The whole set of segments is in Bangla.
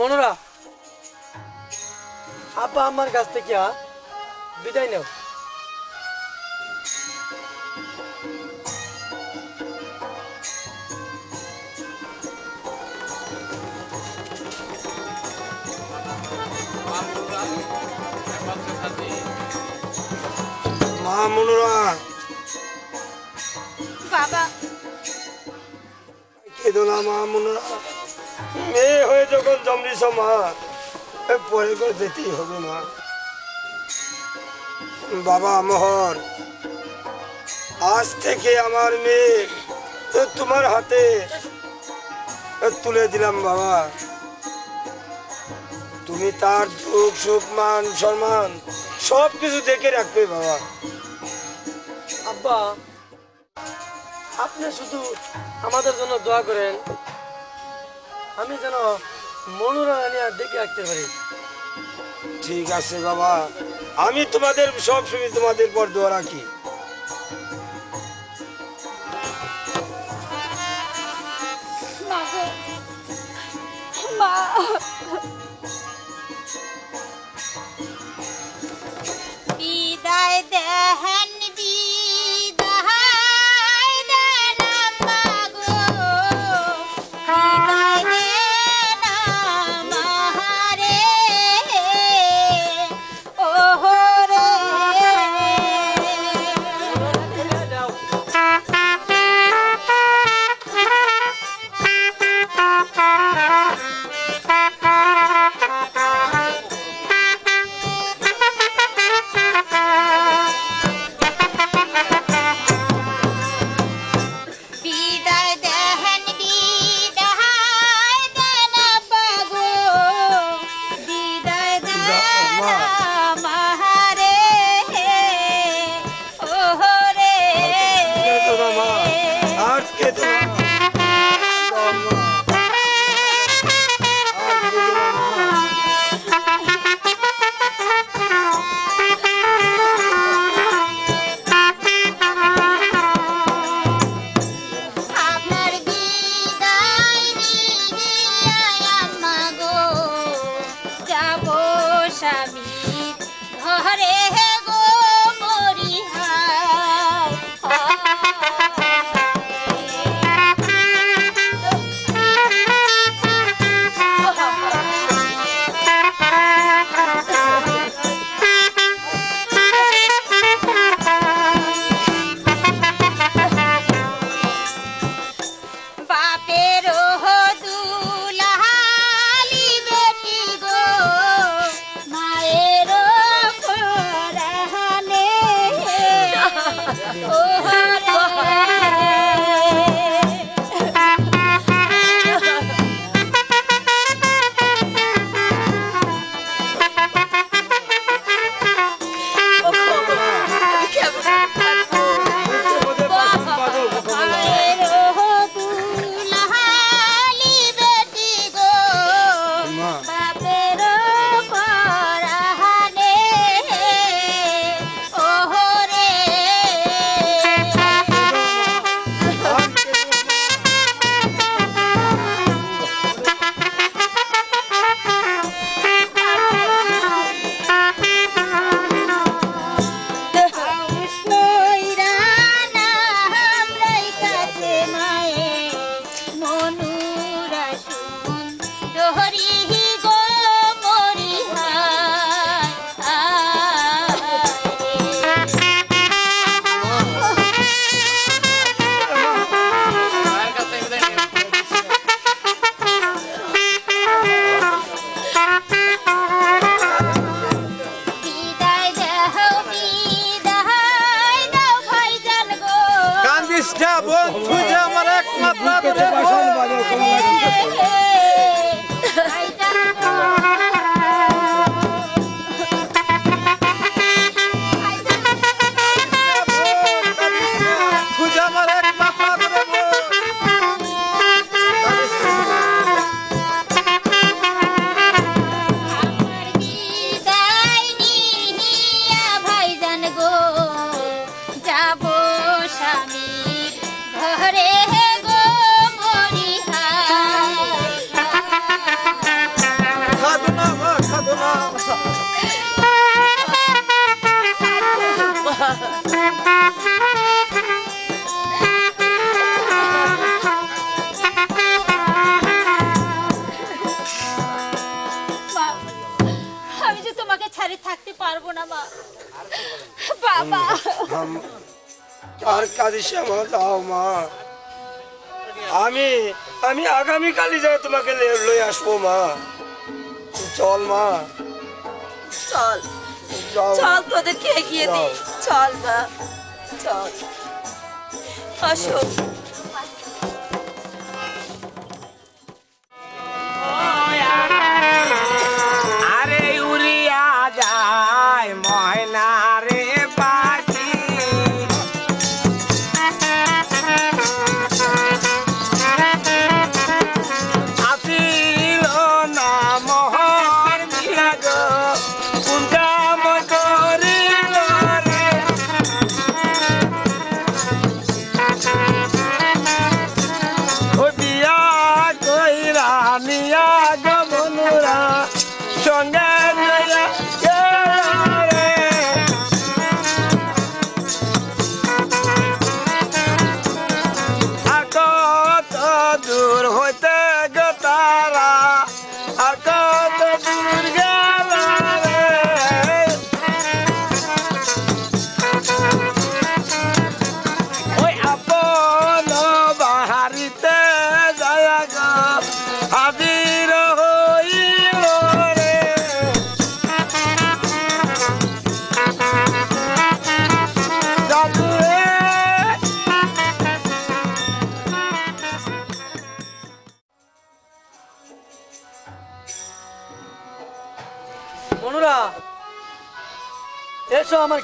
মনোরা আপা আমার কাছ থেকে বিদায় নাও। মা মনোরা বাবা কেঁদো না মা মনোরা, মেয়ে হয়ে যখন জন্মিছ মা পরে করে যেতেই হবে মা। বাবা মোহর, আজ থেকে আমার মেয়ে তোমার হাতে তুলে দিলাম বাবা, তুমি তার দুঃখ সুখ মান সম্মান সবকিছু দেখে রাখবে বাবা। আব্বা আপনি শুধু আমাদের জন্য দোয়া করেন, আমি যেন মনোরঞ্জন দেখে রাখতে পারি। ঠিক আছে বাবা, আমি তোমাদের সবসময় তোমাদের পর দোয়া রাখি। বিদায় দেন बाबा बाबा हम जाओ माँ आगामी काली जाए तुम्हें ले आसबो माँ चल माँ चल चल तोदे के गिए दी चल माँ चल आसो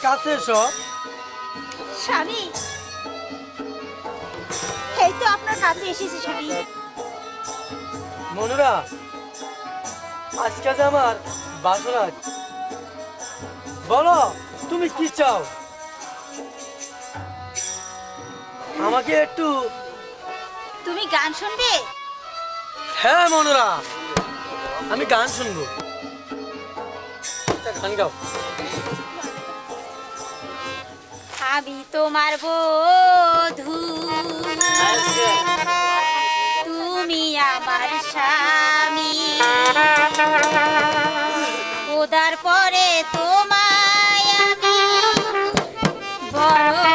गान सुनबो गान गाओ अभी तुम्हार बधू तुमी आमार स्वामी उदार परे तुम्हाय आमी बड़ो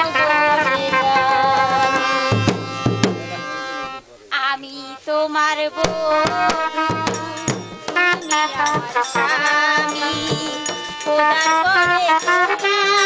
आमी तुम्हार बधू तुमी आमार स्वामी उदार परे तुम्हाय आमी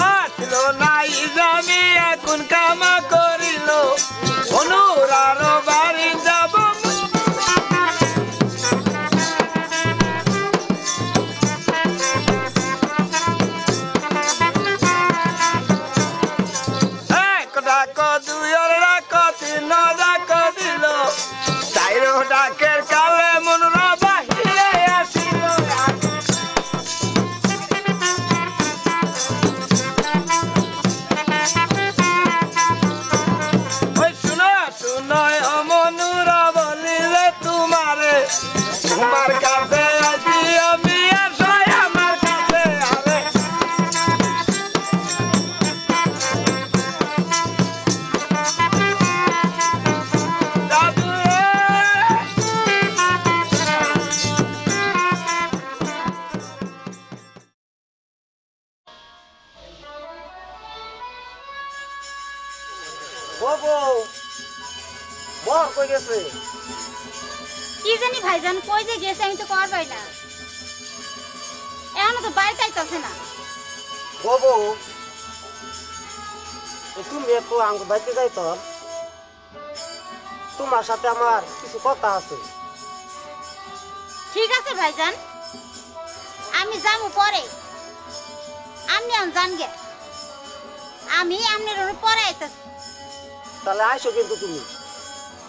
Atlo na izami akun kama korilo Honoraro barin zabam जाइब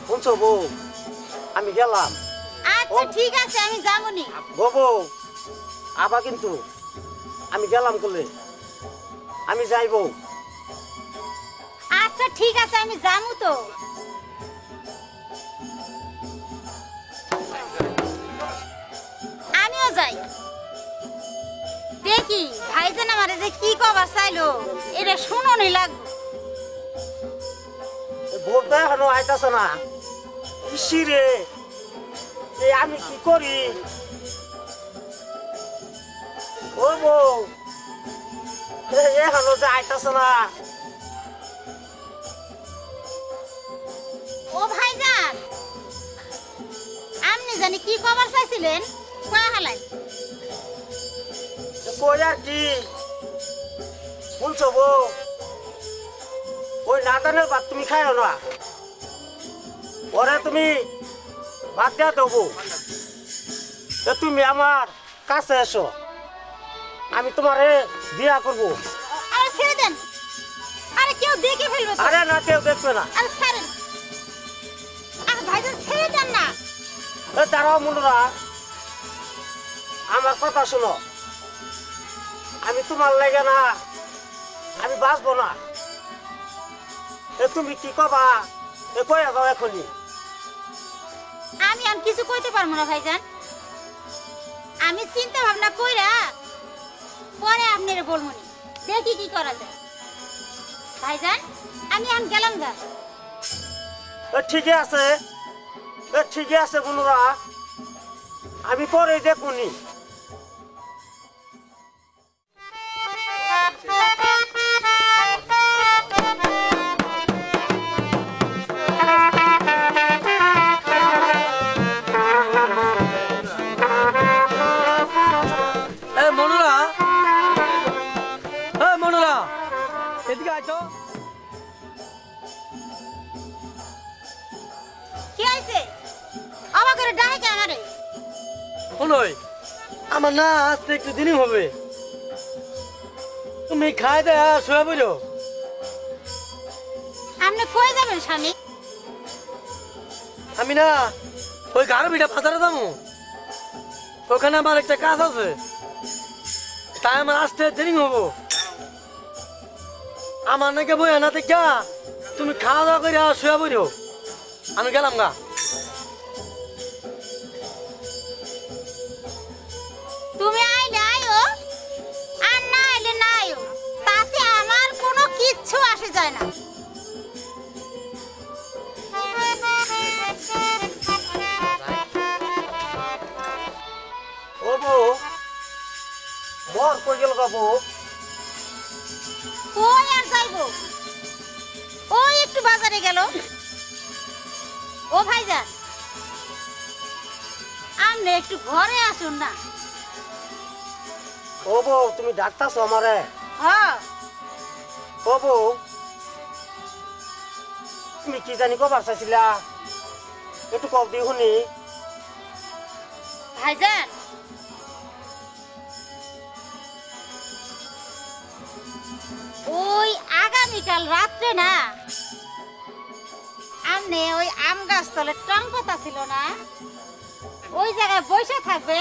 अच्छा ठीक है सामी जामू तो आमी हो जाई देखी भाईजान हमारे से की को बसाइलो एरे सुनो नहीं लाग बोलता है हनो आयता सना इसी रे ये आमी की कोरी ओ बो এখনো যাইতাছ না? ও ভাইজান, আপনি জানি কি খবর চাইছিলেন? কয়া হালাই কয়া কি শুনছো বউ? ওই নাদানের ভাত তুমি খাইও না, ওরা তুমি ভাত দিয়া দেবো। তুমি আমার কাছে এসো, আমি তোমারে বিয়া করবো। আরে ছেড়ে দেন, আরে কেউ দেখে ফেলবে। আরে না, কেউ দেখবে না। আরে ছাড়েন, আর ভাইজান ছেড়ে দেন না। এ দাঁড়াও মুন্ডরা, আমার কথা শোনো। আমি তোমার লাগে না, আমি বাঁচবো না। এ তুমি কি কবা এ কয়ে যাও এখনই। আমি আর কিছু কইতে পারবো না ভাইজান, আমি চিন্তা ভাবনা কইরা পরে আপনারে বলবো, দেখি কি করা যায়। ভাইজান আমি আম গেলাম গা। এ ঠিকই আছে, এ ঠিকই আছে বন্ধুরা, আমি পরে দেখুনি। আমার না আসতে একটু দিনই হবে, তুমি খাই দেয়া শুয়ে বলো। আপনি কই যাবেন স্বামী? আমি না ওই গারবিটা বাজারে যাবো, ওখানে আমার একটা কাজ আছে, তাই আমার আসতে দেরি হবো। আমার নাকি বই না দেখা তুমি খাওয়া দাওয়া করে শুয়ে বলো, আমি গেলাম না। একটু ঘরে আসুন না। ও বউ তুমি ডাকতাছো আমারে? হ্যাঁ। ও বউ তুমি কি জানি কবার চাইছিলা একটু কল দিয়ে শুনি। ভাইজান ওই আগামীকাল রাত্রে না আপনি ওই আম গাছ তলে টঙ্কতা ছিল না, ওই জায়গায় বসে থাকবে,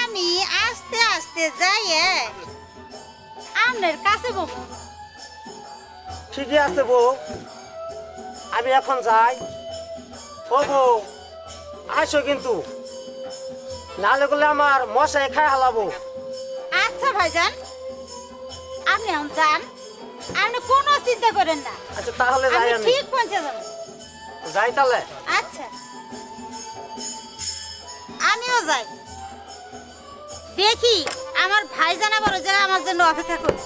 আমি আস্তে আস্তে যাই আমনের কাছে। বউ ঠিকই আছে বউ, আমি এখন যাই। ও বউ আসো কিন্তু, নাহলে গেলে আমার মশাই খাই হালাবো। আচ্ছা ভাইজান আপনি এখন যান, আপনি কোনো চিন্তা করেন না। আচ্ছা তাহলে যাই, আমি ঠিক পৌঁছে যাবো। যাই তাহলে। আচ্ছা আমিও যাই, দেখি আমার ভাইজান আবার ওই জায়গায় আমার জন্য অপেক্ষা করবে।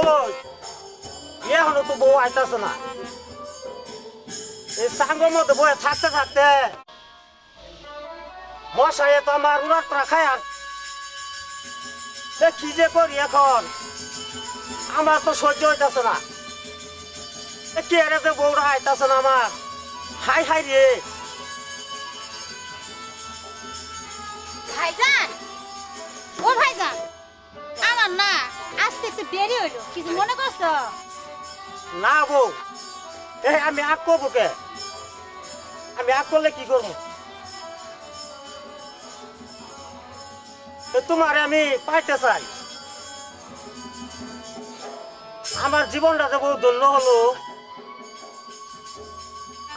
ওই এখনো তো বউ আইতাছে না, এই সাঙ্গের মধ্যে বয়ে থাকতে থাকতে মশায় তো আমার উনার রাখায়। আর কি যে করি এখন, আমার তো সহ্য হইতেছে না। কে রে যে বউরা আইতাছে না আমার, হাই হাই রে। ভাইজান ও ভাইজান আমার না আজকে একটু বেরি হইল, কিছু মনে করছ না বউ? এই আমি আগ করবো কে? আমি আগ করলে কি করবো? তোমারে আমি পাইতে চাই। আমার জীবনটা যে বহু ধন্য হলো,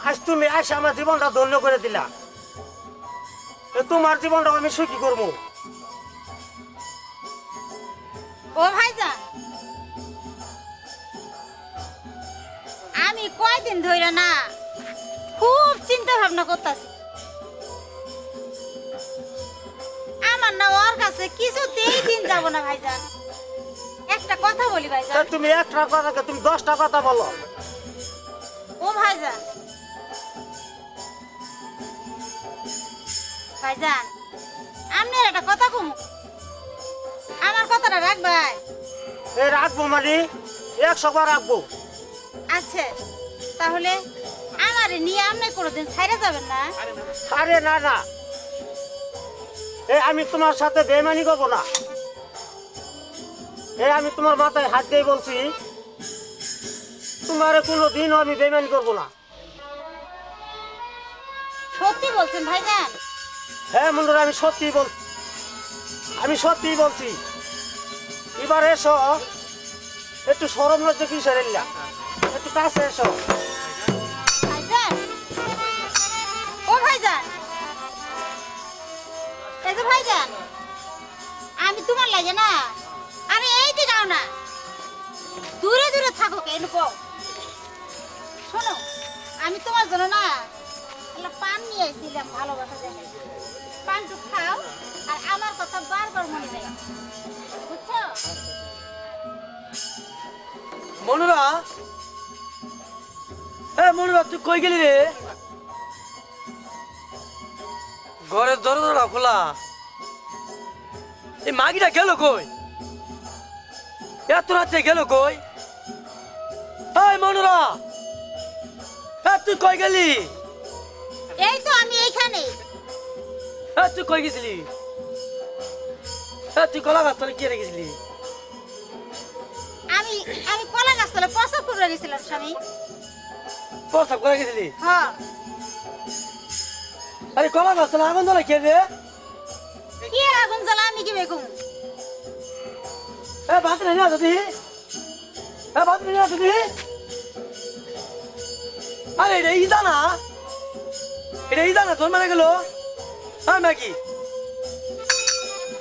আজ তুমি আসে আমার জীবনটা ধন্য করে দিলা। তোমার জীবনটা আমি সুখী করবো। ও ভাইজান আমি কয়দিন ধইরা না খুব চিন্তা ভাবনা করতেছি আমার না ওর কাছে কিছুতেই দিন যাব না ভাইজান একটা কথা বলি ভাইজান তো তুমি একটা কথা না তুমি 10টা কথা বলো ও ভাইজান ভাইজান আমনের একটা কথা কমু আমার কথাটা রাখ ভাই এ রাখবো মানে 100 বার রাখবো আচ্ছা তাহলে আমারে নিয়ে আমনে কোনদিন ছাইরা যাবেন না আরে না না এ আমি তোমার সাথে বেঈমানি করব না এ আমি তোমার মাথায় হাত দিয়ে বলছি তোমারে কোনদিন আমি বেঈমানি করব না সত্যি বলছেন ভাইজান হ্যাঁ বন্ধুরা আমি সত্যি বলছি এবার এসো একটু শরম লজ্জা কি সারেল্লা একটু কাছে এসো ভাইজান ও ভাইজান এই যে ভাইজান আমি তোমার লাগে না আরে এই দিকে যাও না দূরে দূরে থাকো কেন কও শোনো আমি তোমার জন্য না একটা পান নিয়ে আইছিলাম ভালোবাসা জায়গা পানটা খাও আর আমার কথা বারবার মনে রাখো বুঝছো মনুরা এ মনুরা তুই কই গেলি রে ঘরের দরজা খোলা এই মাগিটা গেল কই এত রাতে গেল কই এই মনুরা তুই কই গেলি এই তো আমি এইখানে তুই কই গেছিলি তুই কলা গাছ তোর কি রেখেছিলি আমি আমি কলা গাছ তোলে প্রসাব করে গেছিলাম স্বামী প্রসাব করে গেছিলি হ্যাঁ আরে কলা গাছ তোলে আগুন জ্বালা কে রে কি আগুন জ্বালা আমি কি বেগুন এ ভাত রে না যদি এ ভাত রে না যদি আরে রে ইদানা তোর মারা গেল হ্যাঁ নাকি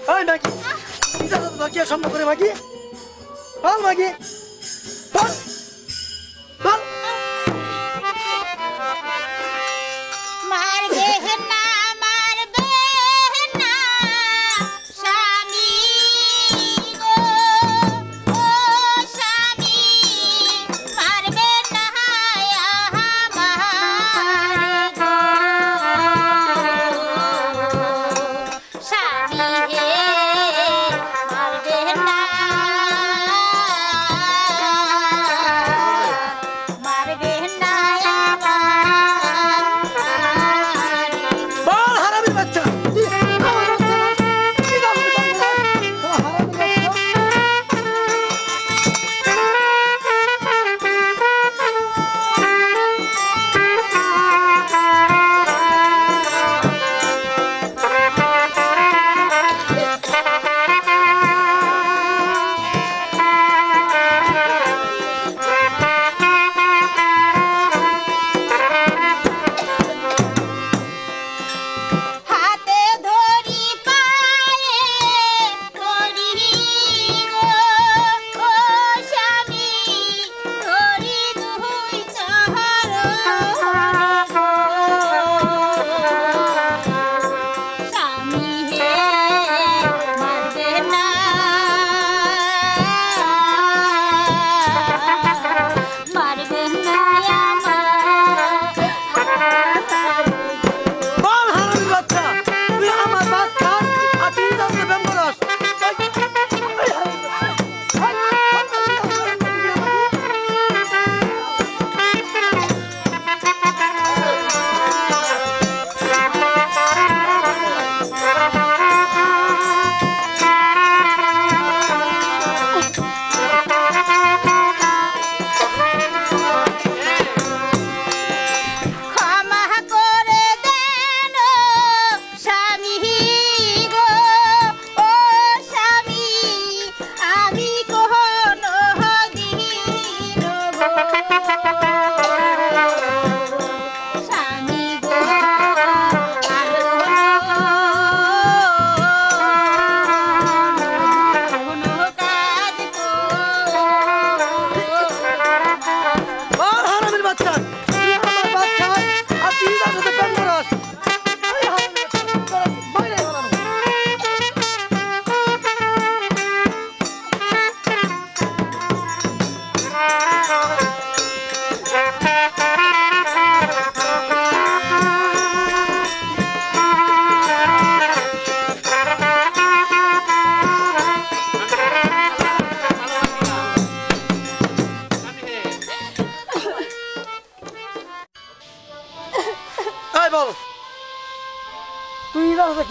হ্যাঁ নাকি ইদানা তো কি সম্ভব করে নাকি Al Magi. Bak. Bak. Mar behna mar behna Shami go oh Shami mar behna ya mar go Shami he Bye.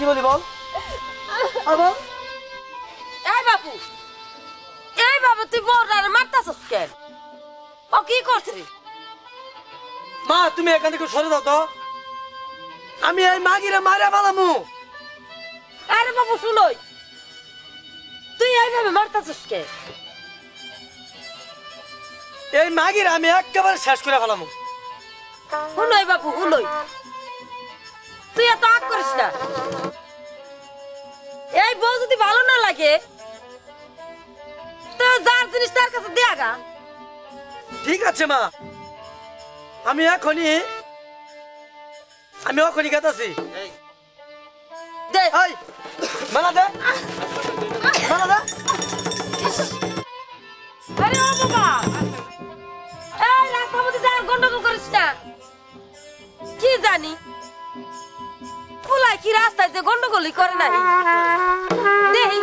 गिरो ले बोल अब ए बाबू तू बोरार मारताছস কেন ও কি করছিস মা তুমি এখান থেকে সরে দাও তো আমি এই মাগিরে মারা বালামু আরে বাবু শুনই তুই এইভাবে মারতাছস কেন এই মাগিরে আমি একবারে শেষ করে ফেলামু শুনই বাবু শুনই তুই এত আগ করিস না এই বউ যদি ভালো না লাগে তো যার জিনিস তার কাছে দেয়াগা ঠিক আছে মা আমি এখনি গাতাছি দে এই মানা দে আরে ও বাবা এই রাস্তা মধ্যে যা গন্ডগোল করিস না কি জানি ফুলাই কি রাস্তায় যে গন্ডগোলই করে নাই দেই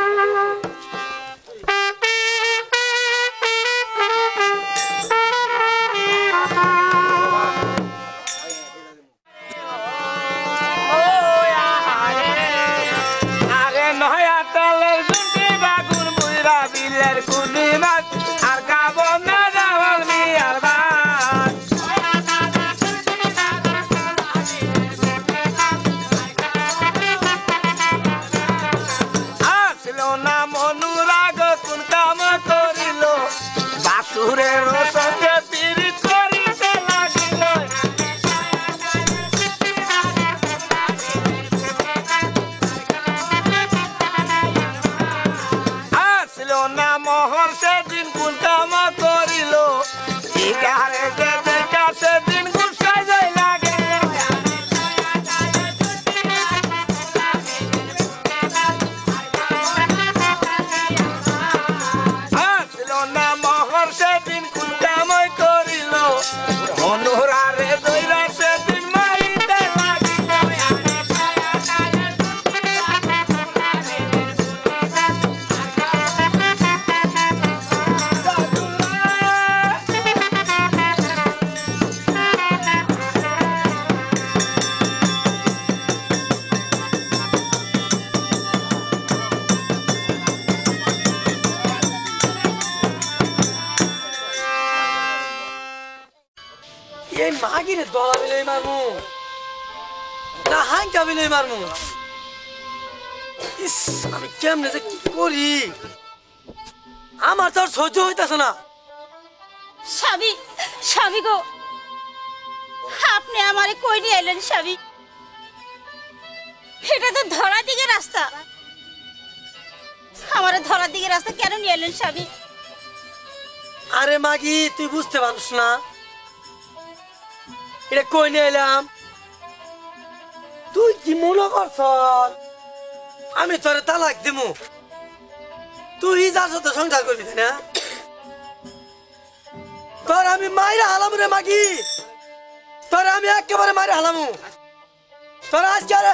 তুই বুঝতে পারছ না এটা কই নিয়ে এলাম তুই কি মনে করছ আমি তোরে তালাক দিমু তুই যার সাথে সংসার করবি না তোর আমি মাইরা হালাম রে মাগি তোর আমি একেবারে মাইরা হালামু তোর আজকে আরে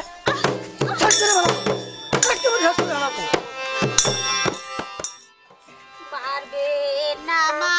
পারবে না মা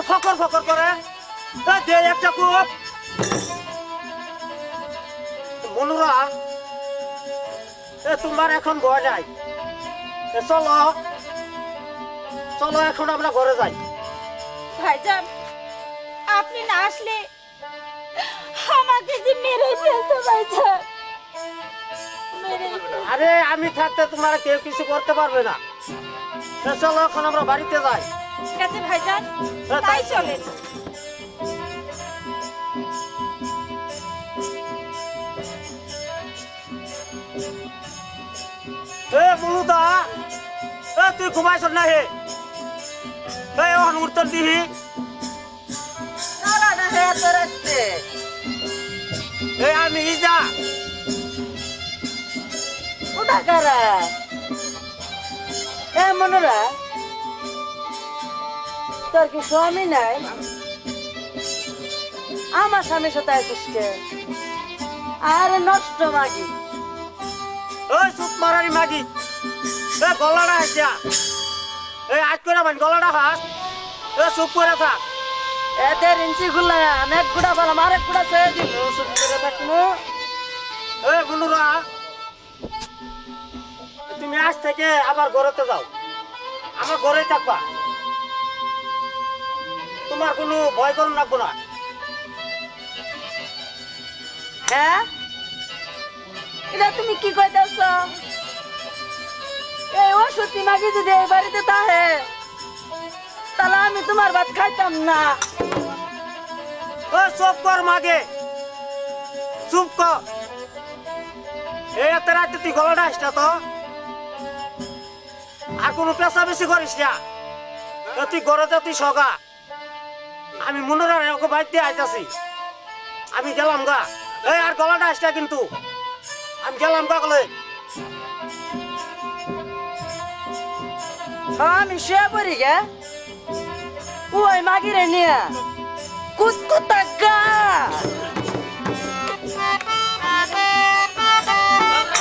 फकर फकर Hadi ayak yapıp. Bunura. তোমার এখন ঘর নাই। চলো চলো এখন আমরা ঘরে যাই। ভাইজান আপনি না আসলে আমাকে যে মেরে ফেলতো ভাইজান। আরে আমি থাকতে তোমার কেউ কিছু করতে পারবে না। চলো এখন আমরা বাড়িতে যাই। ঠিক আছে ভাইজান তাই চলেন। मुलुदा तु घुमा सुनना है उड़तल दी ही जा उड़ा करा ए मनुरा तर की स्वामी नाई आमा स्वामी सताए तुझके आरे नष्ट मागी ओए सूत मारारी मागी ए गलाडा आछा ए आज कोना मन गलाडा हास ए चुप करे था ए ते रिंची गुलाया अनेक गुडा बाला मारे गुडा से जी चुप करे थाकमो ए गुनुरा तुमी आज থেকে আবার ঘরেতে যাও আমার ঘরেই থাকবা তোমার কোনো ভয় করুন লাগবো না হ্যাঁ এটা তুমি কি কইতাছো ओषुदी मागी दीदी बारी देता है तला में तुम्हारे बात खातम ना सब कर मागे चुप को ए तेरा तुती गलडा आसना तो আর কোনো পেশা বেশি করিস না তুই গরতে তুই সগা আমি মনুরার ওকে বাইতে আইতাছি আমি গেলাম গা এই আর গলাটা আসটা কিন্তু আমি গেলাম গা কই हम शेबरी के ओय मागी रे ने कुत कुतका बाबू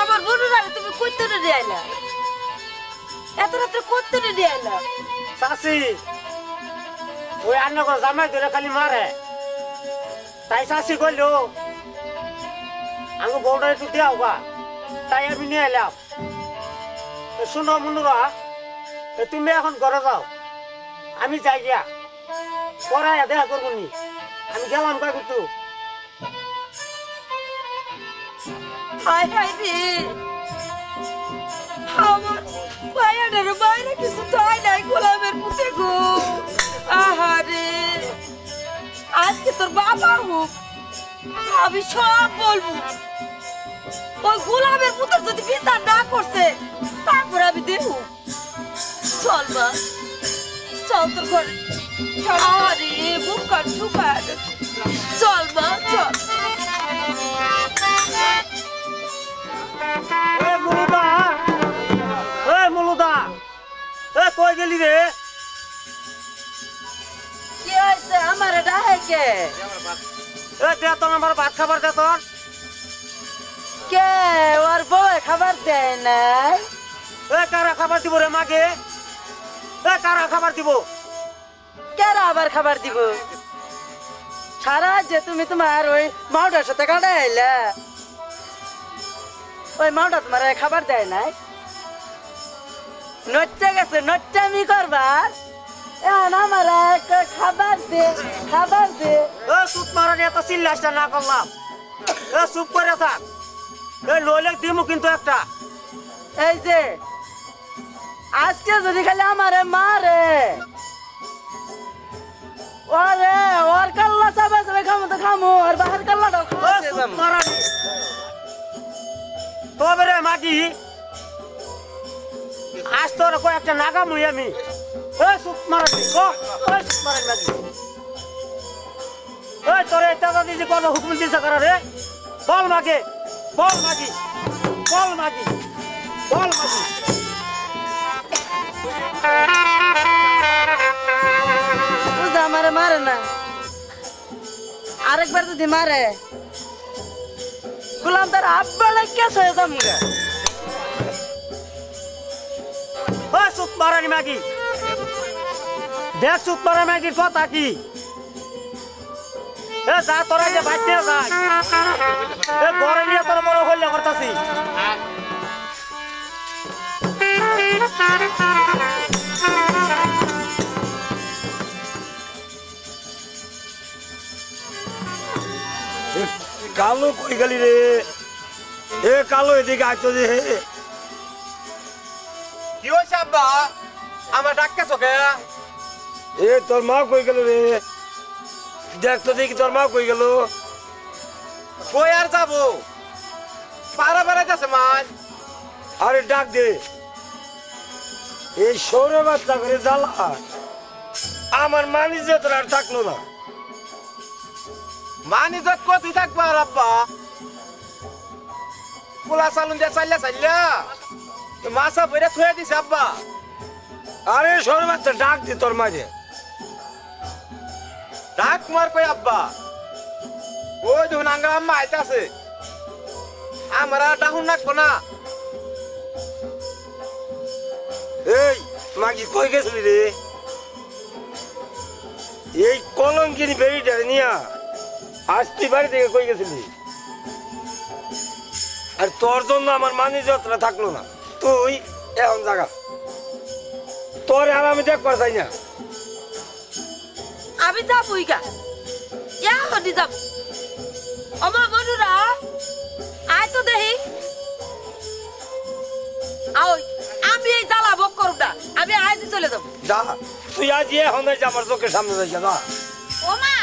আমার বনুরা তুমি কইতে রে আইলা এত রাতে কইতে রে আইলা সাসি ওই আন্না গো জামাই ধরে খালি মারে তাই সাসি কইলো আমগো বউডা একটু দাও গা তাই আমি নিয়ে আইলাম শুনো বনুরা তুমি এখন ঘরে যাও আমি যাই গিয়া পরায়া দেখা করব নি আমি গেলাম কই কিন্তু हाय हाय रे हमर भाया ने बायरे की सुताई नहीं खोला मेरे पुते को आहा रे आज के तोर बाबा हो अभी सब बोलबो ओ गुलाबेर पुत्र जदि बिचार ना करछे तारपर अभी देखो चल बा चल तोर घर आहा रे बुक कर छुपा दे चल बा चल मुलुदा कोई गली रे हमारे डाहे के दे तो हमारे भात खबर दे तो के और वो खबर दे ना कारा खबर दीब रे मागे कारा खबर दीब कारा आबार खबर दीब सारा जे तुम्हें तुम्हार वही माउंटर साथे काटा आइला ওই মাউটা তোমার খাবার দেয় নাই নচ্চা গেছে নচ্চামি করবার Anamara haber de. Sütmarın yatasıyla açtan akıllam. Süper yatak. Lolek değil mi kintu ekta? Eyze. Asker zıdikali amare mare. और कल्ला सब सब काम तो काम हो और बाहर कल्ला तो मारा तो मेरे माटी आज तो रखो एक नागा मुया मी ओ सुप मारा को ओ सुप मारा लगी ओ तोरे इतना दीजिए कौन हुक्म दी सकरा रे बॉल मागी हमारे मारे ना आरेक बार तो दिमारे गुलाम तेरा आप बड़ा क्या सोया मुझे ओ सुख मारा नहीं मागी देख सुख मारा मागी फोत आकी ए जा तोरा ये भाजते जा ए गोरे लिया तोरा मोरो होल करता सी कालो कोई गली रे ए कालो এদিকে আইতো যে কি হইছে আব্বা আমার ডাকছস কে এ তোর মা কই গেল রে দেখ তো দেখি তোর মা কই গেল কই আর যাব পাড়া বেড়াইতাছে মান আরে ডাক দে এই শোরে বাচ্চা করে জ্বালা আমার মানি যে তোর আর থাকলো না मान इज्जत को तुझ तक बार अब्बा पुला सालून जैसा लिया सल्ला तो मासा बेरे थोड़ा दिस अब्बा अरे शोर मत डाक दी तोर माजे डाक मार कोई अब्बा वो जो नंगा अम्मा ऐसा से आमरा डाहुन ना कोना ए मागी कोई कैसे ली रे ये कॉलम की बेरी डरनिया आज की बार देखे कोई कैसे नहीं अरे तोर जो ना मर मानी जो तेरा थकलो ना तू ही ये हम जागा तोर हमारे में देख पड़ सही ना अभी जा पूरी का या हो डिज़ाब अम्मा बोलू रा आज तो दही आओ आप ये जाला बोक करूँ डा अभी आज ही चले दो जा तू आज ये होने जा मर्जों के सामने जाएगा ओमा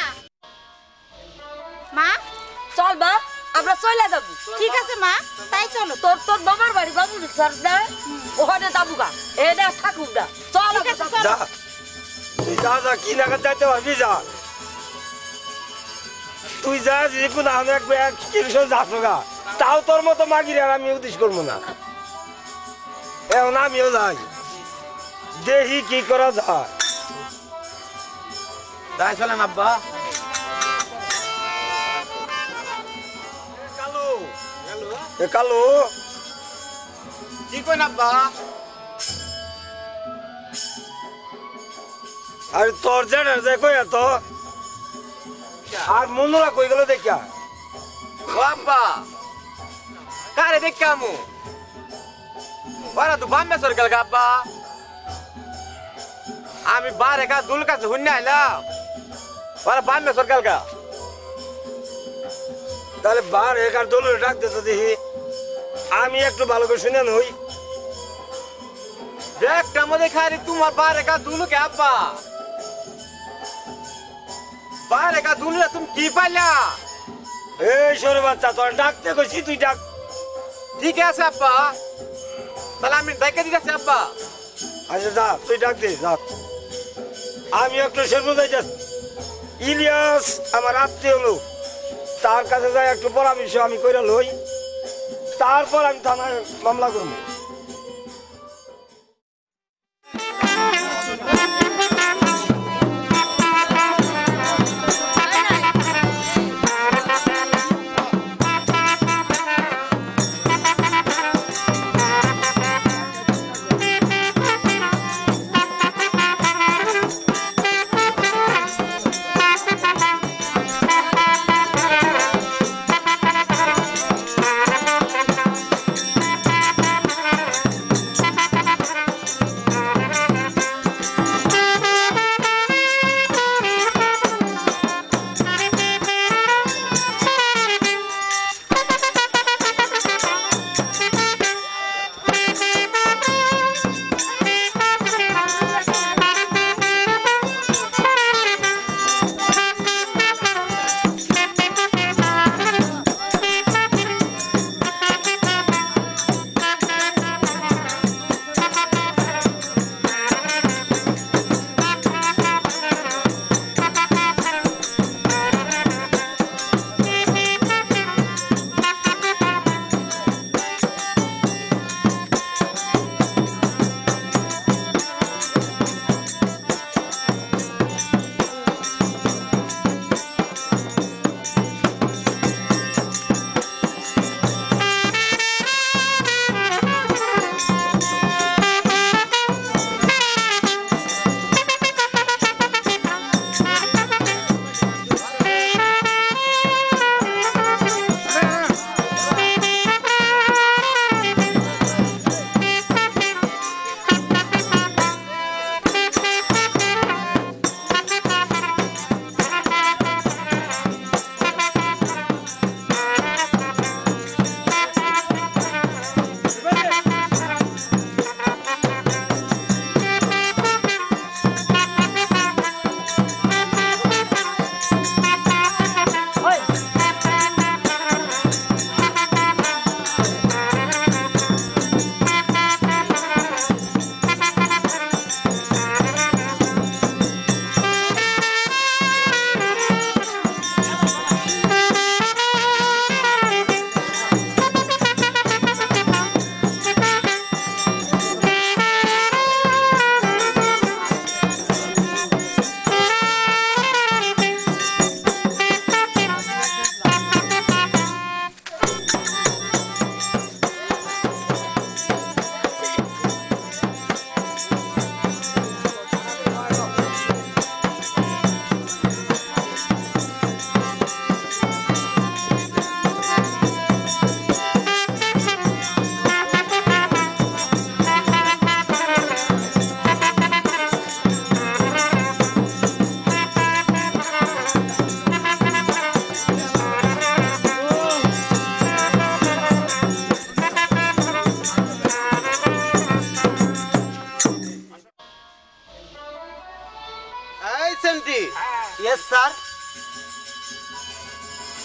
মা চল বা আমরা চলে যাব ঠিক আছে মা তাই চলো তোর বাবার বাড়ি বাবু সরদার ওখানে যাবগা এটা ঠাকুরদা চল যা তুই যা কি না করতে হবে যা তুই যা যেকোন আমি এক টেনশন যাবগা তাও তোর মতো মাগিরে আমি উদ্দেশ্য করব না এখন আমিও যাই দেহি কি করা যায় তাই চলেন আব্বা ये कालो ठीक है ना बा अरे तोर जाने देखो या तो आज मुन्नूला कोई गलो देख क्या बाबा कारे देख क्या मु वाला दुबारा में सोच गल का बा आमी बारे का दूल का जुन्ना है ना वाला बार में सोच गल का ताले बार एक आर दूल रख देता थी आमी एक तो बालों को सुने न हुई। देख टम्बा देखा रे तुम और बाहर का दूल्हा क्या बा? बाहर का दूल्हा तुम की पाला? ए शोर बच्चा तो डाकते को सी तू डाक। ठीक है साबा। सलामी देख दिया साबा। अच्छा जा तू डाक दे जा। आमी एक तो शर्मुदा जस। इलियास हमारा आते हो लोग। तार का से जा एक तो बोला मिशो आमी कोई रलोई। तार पर हम थाना मामला करूँ।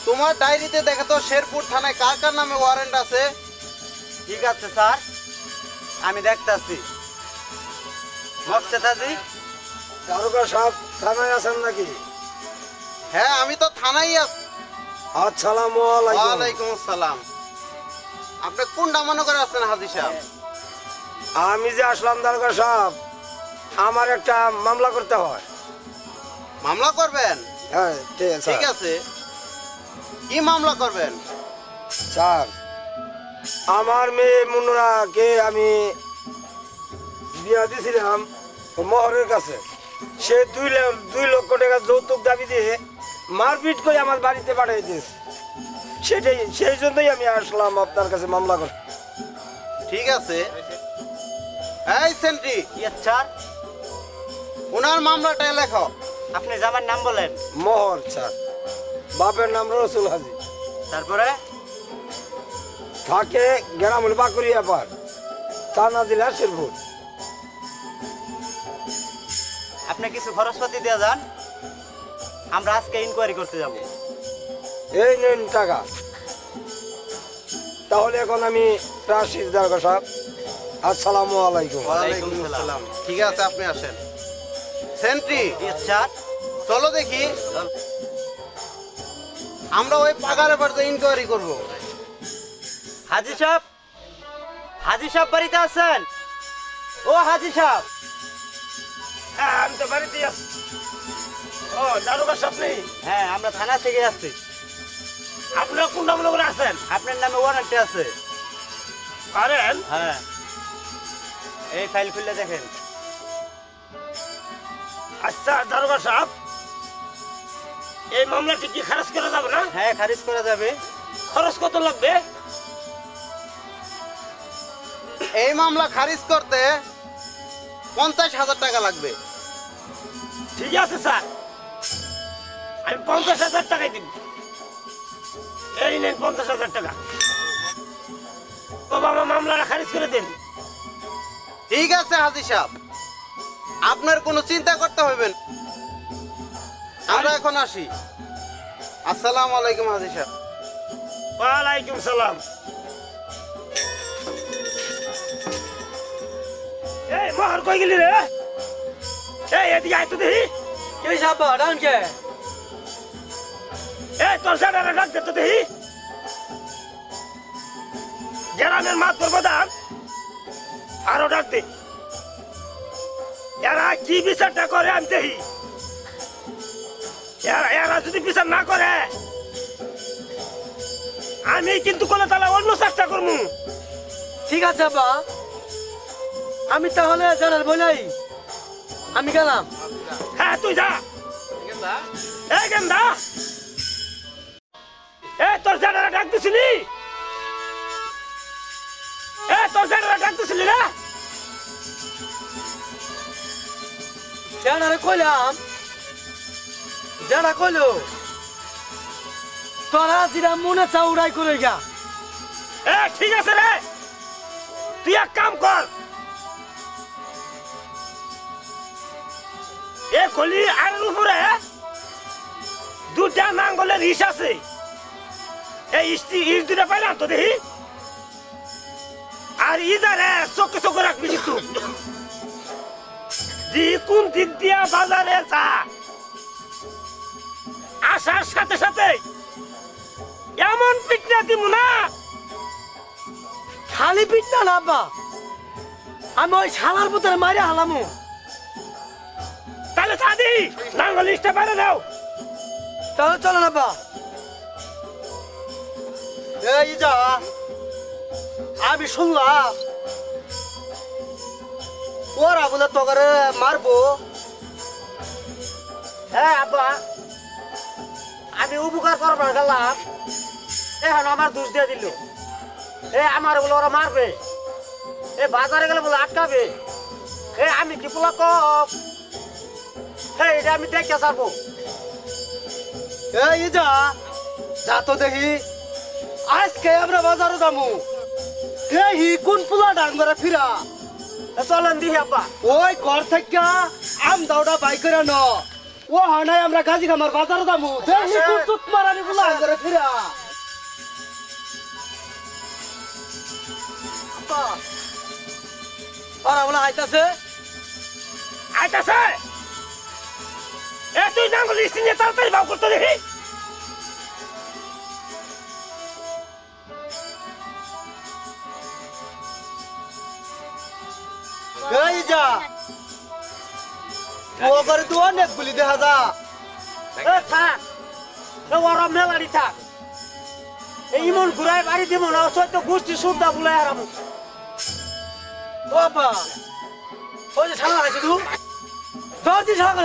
তোমার ডায়েরিতে দেখো তো শেরপুর থানায় কার কার নামে ওয়ারেন্ট আছে। ঠিক আছে স্যার, আমি দেখতাছি। মকসেদাজি দারোগা সাহেব থানায় আছেন নাকি? হ্যাঁ, আমি তো থানায় আছি। আসসালামু আলাইকুম। ওয়ালাইকুম আসসালাম। আপনি কোন নামে করে আছেন হাজি সাহেব? আমি যে আসলাম দারোগা সাহেব, আমার একটা মামলা করতে হয়। মামলা করবেন? হ্যাঁ ঠিক আছে। কি মামলা করবেন? স্যার, আমার মেয়ে মুন্নাকে আমি বিয়ে দিয়েছিলাম মহরের কাছে, সে 2 লক্ষ টাকা যৌতুক দাবি দিয়ে মারপিট করে আমার বাড়িতে পাঠিয়ে দিয়েছে। সেটাই, সেই জন্যই আমি আসলাম আপনার কাছে মামলা করতে। ঠিক আছে। এই সেন্ট্রি স্যার, ওনার মামলাটা লেখো। আপনি জামার নাম বলেন? মোহর স্যার। বাপের নাম রসুল হাজি। তারপরে? থাকে গ্রাম বাকুরিয়া পার, থানা জেলা শেরপুর। আপনি কিছু খরচপাতি দিয়ে যান, আমরা আজকে ইনকোয়ারি করতে যাব। এই নিন টাকা। তাহলে এখন আমি রাশি দারগা সাহেব। আসসালামু আলাইকুম। ওয়ালাইকুম আসসালাম। ঠিক আছে, আপনি আসেন। সেন্ট্রি স্যার, চলো দেখি আমরা ওই পাগারে বাড়িতে ইনকোয়ারি করব। হাজি সাহেব, হাজি সাহেব বাড়িতে আছেন? ও হাজি সাহেব, আমি তো বাড়িতে আছি। ও দারোগা সাহেব নেই? হ্যাঁ, আমরা থানা থেকে আসছি। আপনারা কোন নামে করে আছেন? আপনার নামে ওয়ারেন্ট আছে। কারেন? হ্যাঁ, এই ফাইল খুলে দেখেন। আচ্ছা দারোগা সাহেব, এই মামলাটি কি খারিজ করা যাবে না? হ্যাঁ, খারিজ করা যাবে। খরচ কত লাগবে? এই মামলা খারিজ করতে 50,000 টাকা লাগবে। ঠিক আছে স্যার, আমি 50,000 টাকাই দিব। এই নেন 50,000 টাকা। ও বাবা, মামলাটা খারিজ করে দেন। ঠিক আছে হাজি সাহেব, আপনার কোনো চিন্তা করতে হইবেন। আমরা এখন আসি। আসসালামু আলাইকুম হাজি সাহেব। ওয়ালাইকুম সালাম। এই মোহর কই গেলি রে? এই এদিকে আয় তো দেখি। এই সাহেব ডান কে? এই তোর সাড়ারে ডাক দে তো দেখি। গ্রামের মাত করবো দাম আরো ডাক দে। এরা কি বিচারটা করে আমি দেখি। এরা যদি বিচার না করে, আমি কিন্তু কোনো তাহলে অন্য চেষ্টা করবো। ঠিক আছে আব্বা, আমি তাহলে জানার বলাই আমি গেলাম। হ্যাঁ তুই যা। এই গেন্দা, এ তোর জানারা ডাকতেছিলি? এ তোর জানারা ডাকতেছিলি না? জানারে কইলাম, যারা কইল তোরা জিরা মনে চাউড়াই করে গা। এ ঠিক আছে রে, তুই এক কাম কর, এ গলি আর উপরে দুটা নাঙ্গলের ইস আছে, এই ইস দুটা পাইলাম তো দেখি। আর ইজারে চোখে চোখে রাখবি কিন্তু, দি কোন দিক দিয়া বাজারে যা, আসার সাথে সাথে এমন পিটনা দিব না। খালি পিটনা না আব্বা, আমি ওই শালার ভিতরে মারি হালামু। তাহলে সাদি নাঙ্গল লিস্টে বাইরে দাও। তাহলে চলো না আব্বা। এই যা, আমি শুনলাম ওরা বলে তোকে মারবো। হ্যাঁ আব্বা, আমি উপকার করবার গেলাম, এখন আমার দোষ দিয়ে দিল। এ আমার বলে ওরা মারবে, এ বাজারে গেলে বলে আটকাবে। এ আমি কি বলা কম, এটা আমি দেখে ছাড়বো। এই যা, যা তো দেখি। আজকে আমরা বাজারে যাবো, দেখি কোন পোলা ডাঙ্গরে ফিরা। চলেন দিহি আব্বা, ওই ঘর থেকে আম দাওটা বাই করে ন, वो हाना हमरा काजी का मार बाजार दा मु देख कुत मारानी बुला जरा फिरा अब्बा अरे बुला आइता से ए तू नांगल इसी ने ताल तेरी बाप करतो देखी गई जा वो कर तू ने गुली दे हजा ए था तो वरम ने लड़ी था ए इमोन गुराय बारी दिमो ना सो तो गुस्ती सुदा बुलाय हराम बाबा ओ जे साला आइस तू जल्दी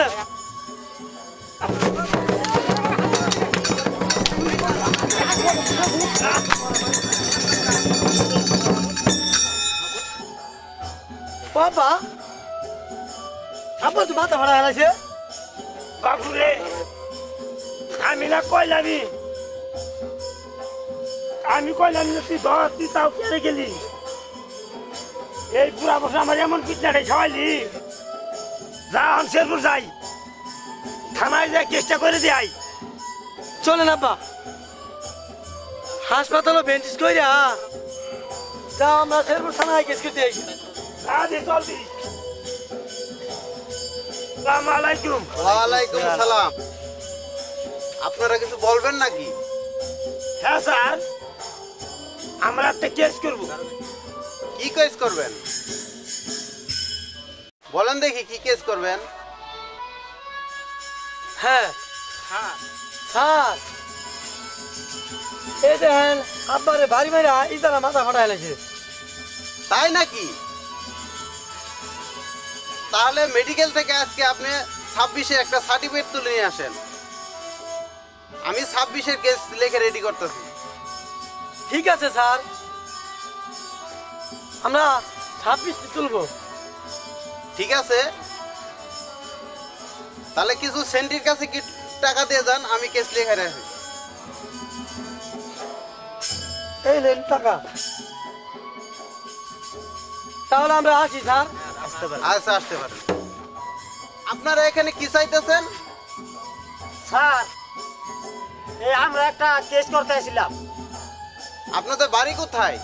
सागले बाबा अब तो बात हमारा है ना बाबू रे आमी ना कोई लानी तो बहुत सी ताऊ क्या के लिए ये पूरा बस हमारे मन कितना है छाली जा हम शेरपुर जाई थाना जा केस कर दे आई चलो ना बा अस्पताल बेंटिस कोइरा जा हम शेरपुर थाना केस कर दे आदि जल्दी Assalamualaikum. Waalaikumsalam. আপনারা কিছু বলবেন নাকি? হ্যাঁ স্যার। আমরা একটা কেস করব। কি কেস করবেন? বলেন দেখি কি কেস করবেন? হ্যাঁ। স্যার। এই দেন আব্বারে ভারী মেরা ইজারা মাথা ফাটায় লাগছে। তাই নাকি? ताले मेडिकल थे क्या इसके आपने साबिशे एक टा सर्टिफिकेट तो नहीं आशन। अमी साबिशे केस लेके रेडी करता थी। ठीक है सर। हमरा साबिश तुलबो। ठीक है सर। ताले किसी सेंटर का से किट्टा का देजान अमी केस लेके रहें। ए लेंटा का। ताला हमरा आशी सर। আসতে পারে আপনারা এখানে কি চাইতেছেন স্যার এই আমরা একটা কেস করতে এসেছিলাম আপনাদের বাড়ি কোথায়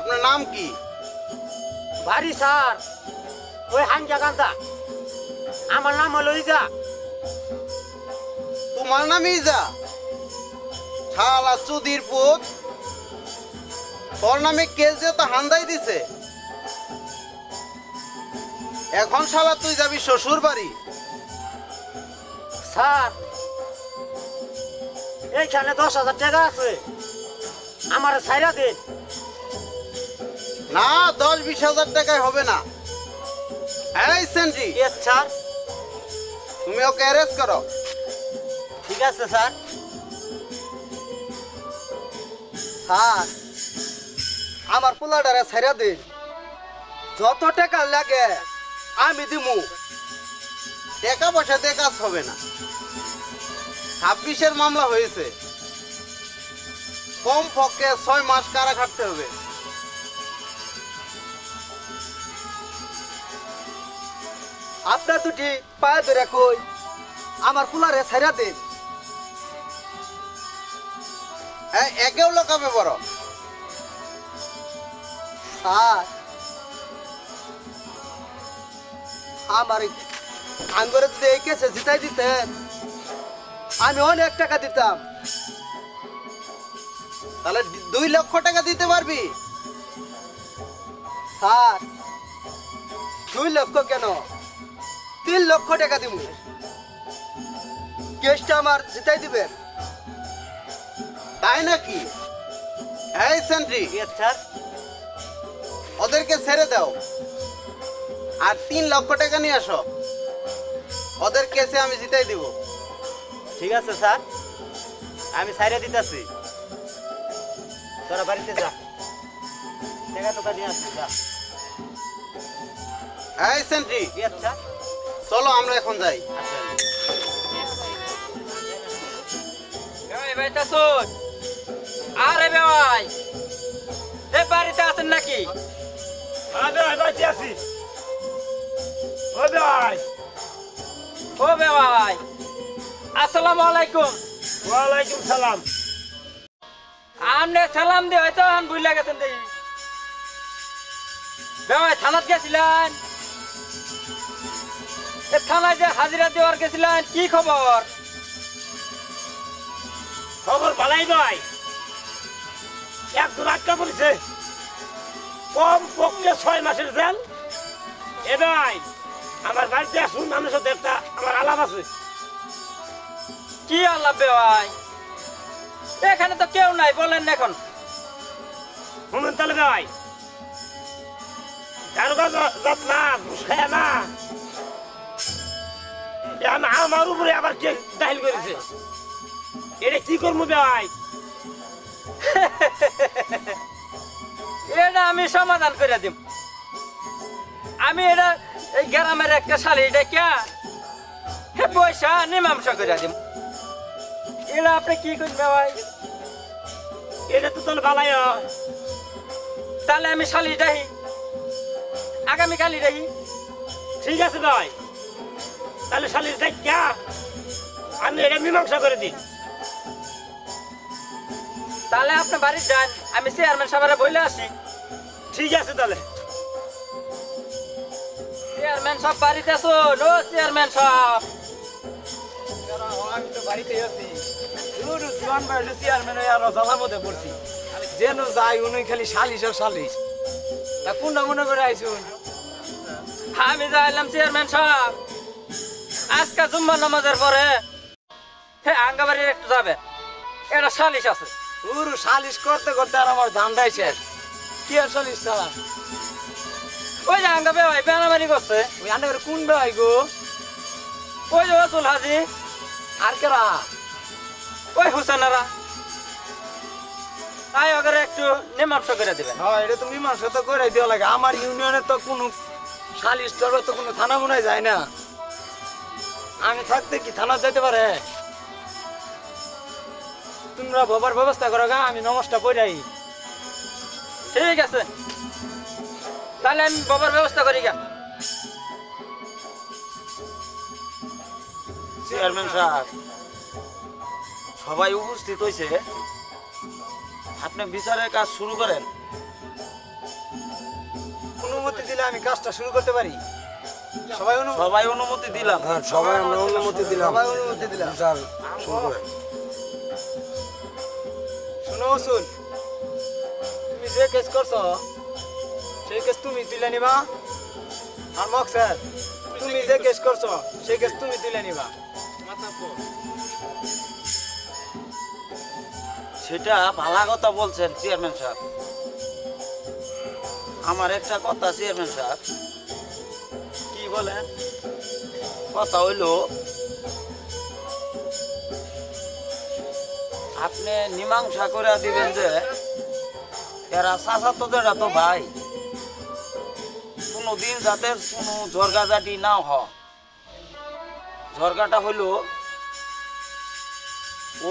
আপনার নাম কি বাড়ি স্যার ওই হাঙ্গাকান্তা আমার নাম হলো ইজা তোমার নাম ইজা শালা চুদির পুত তোর নামে কেস দিয়ে তো হান্দাই দিছে এখন শালা তুই যাবি শ্বশুর বাড়ি স্যার এইখানে 10,000 টাকা আছে আমার ছাইরা দে না 10-20,000 টাকায় হবে না এই সেনজি আচ্ছা তুমি ওকে অ্যারেস্ট করো ঠিক আছে স্যার স্যার আমার পোলাডারে ছাইরা দে যত টাকা লাগে আমি দিমু টাকা পয়সা দিয়ে কাজ হবে না 26 এর মামলা হয়েছে কম পক্ষে 6 মাস কারা খাটতে হবে আপনারা দুটি পায়ে ধরে কই আমার কুলারে ছাইরা দেন একেও লোকাবে বড় স্যার আমার আঙ্গরে দেখে সে জিতাই দিতে আমি অনেক টাকা দিতাম তাহলে 2 লক্ষ টাকা দিতে পারবি স্যার 2 লক্ষ কেন 3 লক্ষ টাকা দিব কেসটা আমার জিতাই দিবেন তাই নাকি এই সেন্ট্রি স্যার ওদেরকে ছেড়ে দাও আর 3 লক্ষ টাকা নিয়ে আসো ওদের কেসে আমি জিতাই দেব ঠিক আছে স্যার আমি সাইরা দিতাছি তোরা বাড়িতে যা টাকা তো দিয়ে আসবি যা এই সেন্ট্রি আচ্ছা চলো আমরা এখন যাই আচ্ছা এই ভাই তাসুদ আরে ভাই এ বাড়িতে আছেন নাকি আরে ভাই আছি Bye bye. হবে ভাই। আসসালামু আলাইকুম। ওয়ালাইকুম সালাম। আমনে সালাম দে হয়তো আন বুইলা গেছেন দেই। ভাই থানাত গেছিলেন? এ থানায় যে হাজিরা দেওয়ার গেছিলেন কি খবর? খবর ভালোই নয়, এক রাতটা পড়েছে, কম পক্ষে 6 মাসের জেল। এ ভাই আমার বাড়িতে আসুন, আমার সাথে একটা আমার আলাপ আছে। কি আলাপ বে ভাই? এখানে তো কেউ নাই, বলেন না এখন। শুনুন তাহলে ভাই, দারোগা যত না বুঝায় না আমার উপরে আবার কে দাখিল করেছে, এটা কি করবো ভাই? এটা আমি সমাধান করে দিব। আমি এটা এই গ্রামের একটা শালি ডেকে পয়সা মীমাংসা করে দিব। এটা আপনি কি করবে ভাই? এটা তো তোর ভালাই। তাহলে আমি শালি ডাহি আগামীকালি ডাহি। ঠিক আছে ভাই, তাহলে শালি ডেকে আমি এটা মীমাংসা করে দিই। তাহলে আপনি বাড়ি যান, আমি চেয়ারম্যান সাহেবরে বলে আসি। ঠিক আছে, তাহলে চেয়ারম্যান সাহেব বাড়িতে আসো। নো চেয়ারম্যান সাহেব, আমি তো বাড়িতেই আছি। পুরো জোয়ান বয়সে চেয়ারম্যান হয়ে আর জ্বালামতে পড়ছি, আমি যেন যাই উনি খালি সালিশ আর সালিশ। তা কোনটা মনে করে আইসুন? আমি যাইলাম চেয়ারম্যান সাহেব, আজকে জুম্মা নামাজের পরে হ্যাঁ আঙ্গাবাড়ির একটু যাবে, এটা সালিশ আছে। পুরো সালিশ করতে করতে আর আমার ধান্দাই শেষ। কি আর সালিশ ছাড়া? ওই যে আঙ্গা বেহাই বেড়ামারি করছে। ওই আন্ডার কোন বেহাই গো? ওই যে অতুল হাজি। আর কেরা? ওই হুসেনারা। তাই ওকে একটু মীমাংসা করে দেবেন। হ্যাঁ, এটা তো মীমাংসা তো করে দেওয়া লাগে। আমার ইউনিয়নে তো কোনো সালিশ দরবার তো কোনো থানা মনে যায় না। আমি থাকতে কি থানা যেতে পারে? তোমরা বাবার ব্যবস্থা করো গা, আমি নমস্টা পড়াই। ঠিক আছে, তাহলে আমি বাবার ব্যবস্থা করি গা। চেয়ারম্যান সাহেব সবাই উপস্থিত হয়েছে, আপনি বিচারের কাজ শুরু করেন। অনুমতি দিলে আমি কাজটা শুরু করতে পারি? সবাই অনুমতি দিলাম। হ্যাঁ, সবাই আমরা অনুমতি দিলাম। সবাই অনুমতি দিলাম স্যার, শুরু করেন। তুমি যে কেস করছ সেই কেস তুমি তুলে নিবা। আর মক স্যার, তুমি যে কেস করছ সেই কেস তুমি তুলে নিবা। সেটা ভালো কথা বলছেন চেয়ারম্যান সাহেব। আমার একটা কথা চেয়ারম্যান সাহেব। কি বলেন? কথা হইল আপনি মীমাংসা করে দিবেন যে এরা চাচা তো যেটা তো ভাই, কোনোদিন যাতে কোনো ঝরগাঝাটি না হয়। ঝরগাটা হইল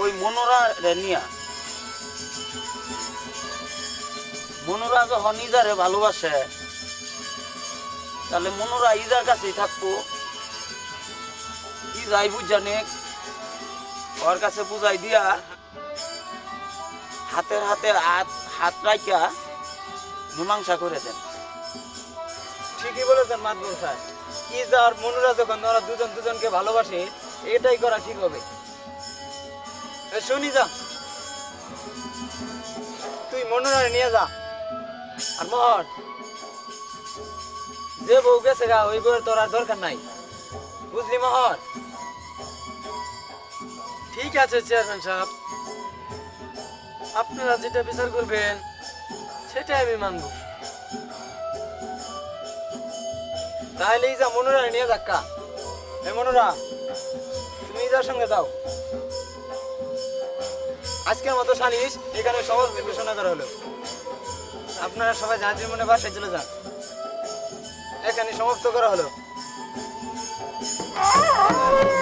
ওই মনোরা নিয়া। মনোরা যখন ইজারে ভালোবাসে তাহলে মনোরা ইজার কাছেই থাকতো। ইজাই বুঝানে ওর কাছে বুঝাই দিয়া হাতের হাতে হাত রাখিয়া মীমাংসা করে দেন। ঠিকই বলেছেন মাদবুল সাহেব। ইজা আর মনুরা যখন ওরা দুজন দুজনকে ভালোবাসে, এটাই করা ঠিক হবে। শুনি যা, তুই মনুরা নিয়ে যা। আর মহর যে বউ গেছে গা, ওই বউয়ের তোর আর দরকার নাই, বুঝলি মহর? ঠিক আছে চেয়ারম্যান সাহেব, আপনারা যেটা বিচার করবেন সেটাই আমি মানব। তাহলে ইজা মনুরা নিয়ে যাক্কা। এ মনুরা, তুমি ইজার সঙ্গে যাও। আজকের মতো সালিশ এখানে সহজ ঘোষণা করা হলো। আপনারা সবাই জাহাজের মনে বাসায় চলে যান। এখানে সমাপ্ত করা হলো।